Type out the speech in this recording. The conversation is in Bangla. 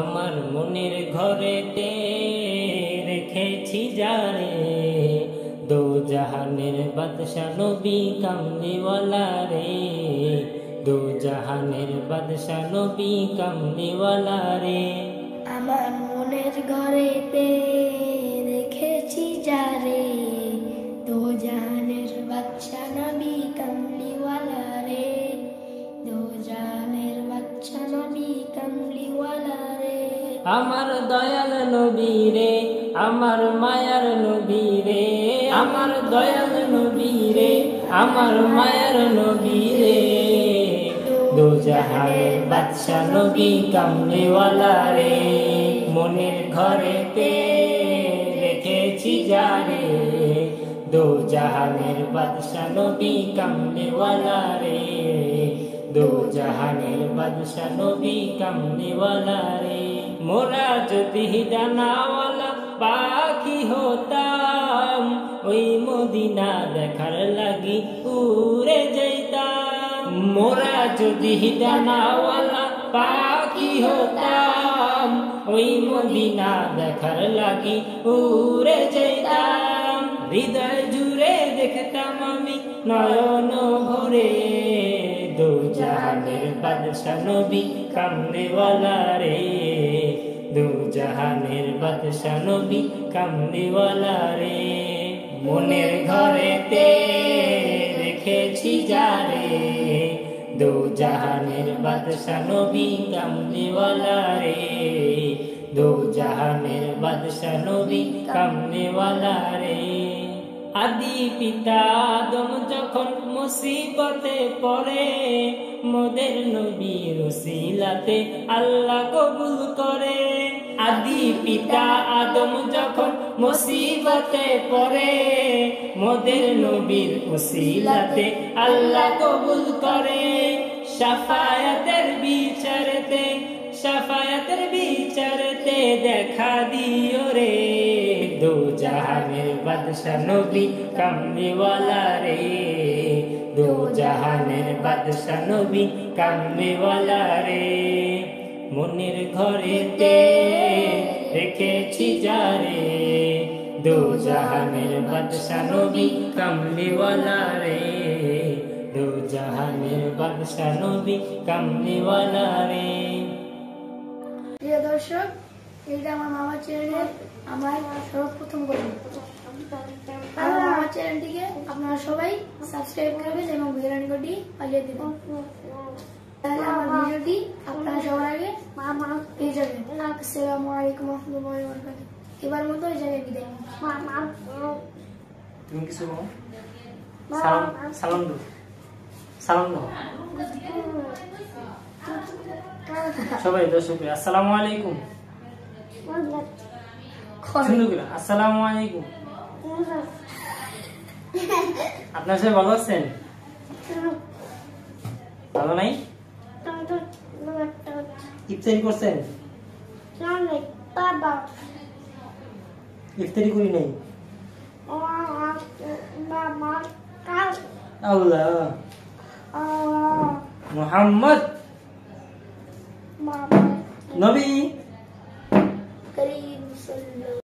আমার মনের ঘরেতে রেখেছি যারে, দো জাহানের বাদশা নবী কামলিওয়ালা রে, দো জাহানের বাদশা নবী কামলিওয়ালা রে। আমার মনের ঘরেতে রেখেছি যারে, দো জাহানের বাদশা নবী কামলিওয়ালা রে, দো জাহানের বাদশা নবী কামলিওয়ালা রে। আমার দয়াল নবী রে, আমার মায়ার নবী রে, আমার দয়াল নবী রে, আমার মায়ার নবী রে, দো জাহানের বাদশা নবী কামলিওয়ালা রে। মনের ঘরেতে রেখেছি যারে, দো জাহানের বাদশা নবী কামলিওয়ালা রে, দো জাহানের বাদশা নবী কামলিওয়ালা রে। মোরা যদি ডানাওয়ালা পাখি হতাম, ওই মদিনা দেখার লাগি উড়ে যাইতাম। মোরা যদি ডানাওয়ালা পাখি হতাম, ওই মদিনা দেখার লাগি উড়ে যাইতাম। হৃদয় জুড়ে দেখতাম আমি নয়ন ভরে, দো জাহানের বাদশা নবী কামলিওয়ালা রে, দো জাহানের বাদশা নবী কামলিওয়ালা রে। মনের ঘরেতে রেখেছি যারে, দো জাহানের বাদশা নবী কামলিওয়ালা রে, দো জাহানের বাদশা নবী কামলিওয়ালা রে। আদি পিতা আদম যখন মুসিবতে পড়ে, মোদের নবীর ওসিলাতে আল্লাহ কবুল করে। আদি পিতা আদম যখন মুসিবতে পড়ে, মোদের নবীর ওসিলাতে আল্লাহ কবুল করে। শাফায়াতের বিচারেতে, শাফায়াতের বিচারেতে দেখা দিও রে, দো জাহানের বাদশা নবী কামলিওয়ালা রে, দো জাহানের বাদশা নবী কামলিওয়ালা রে। মনের ঘরেতে রেখেছি যারে, দো জাহানের বাদশা নবী কামলিওয়ালা রে, দো জাহানের বাদশা নবী কামলিওয়ালা রে। প্রিয় দর্শক, এটা আমার মামার চ্যানেলের আমার সর্বপ্রথম গল্প। আমার মামার চ্যানেলটিকে আপনারা সবাই সাবস্ক্রাইব করবেন এবং বেল আইকনটি বাজিয়ে দেবেন, তাহলে আমার ভিডিওটি আপনারা সবার আগে পেয়ে যাবেন। আসসালামু আলাইকুম ওয়া রাহমাতুল্লাহি ওয়া বারাকাতুহু। এবার মতো এই জায়গায় বিদায়। তুমি কিছু বলো? সালাম, সালাম দাও, সালাম দাও সবাই দর্শক। আসসালামু আলাইকুম। আসসালামু আলাইকুম। আপনার সবাই ভালো আছেন? ভালো নাই? ইফতারি করছেন? ইফতারি করি নাই। আল্লাহ মুহাম্মদ নবী।